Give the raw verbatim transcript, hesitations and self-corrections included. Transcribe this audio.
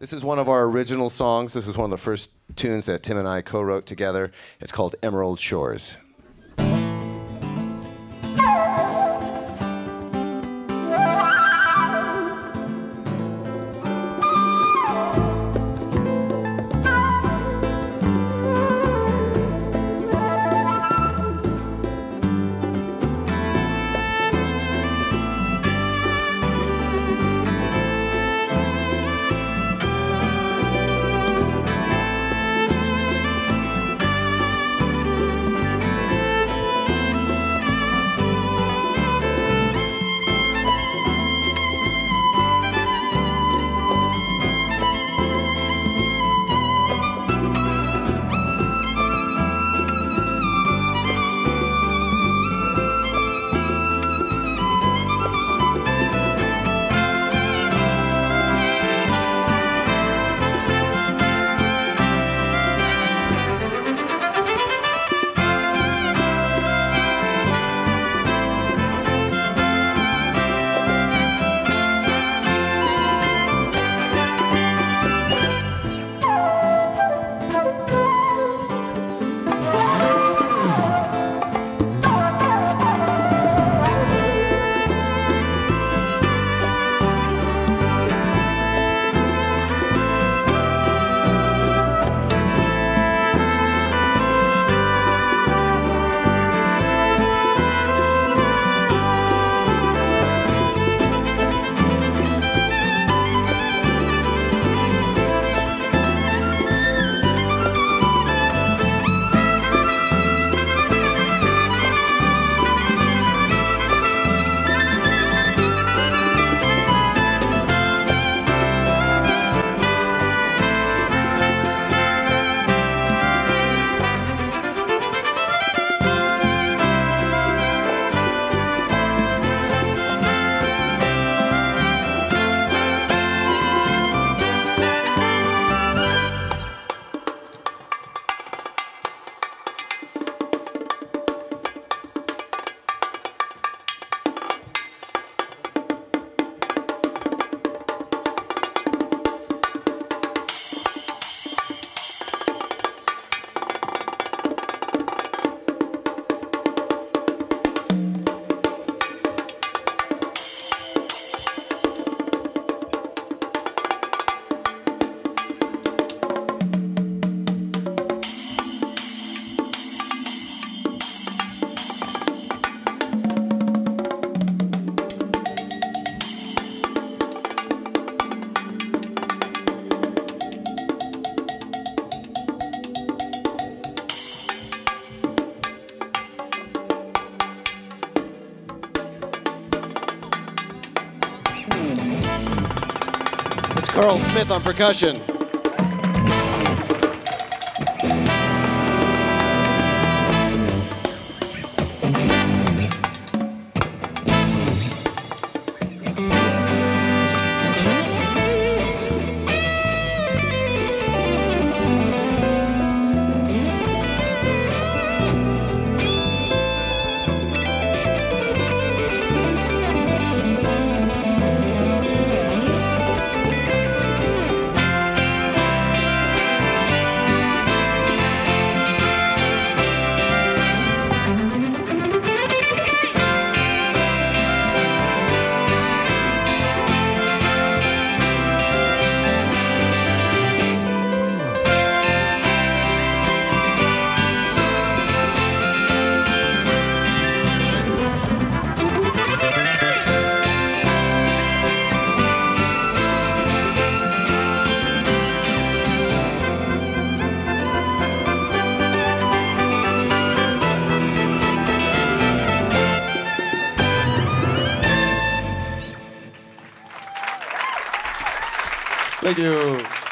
This is one of our original songs. This is one of the first tunes that Tim and I co-wrote together. It's called Emerald Shores. Carl Smith on percussion. Thank you.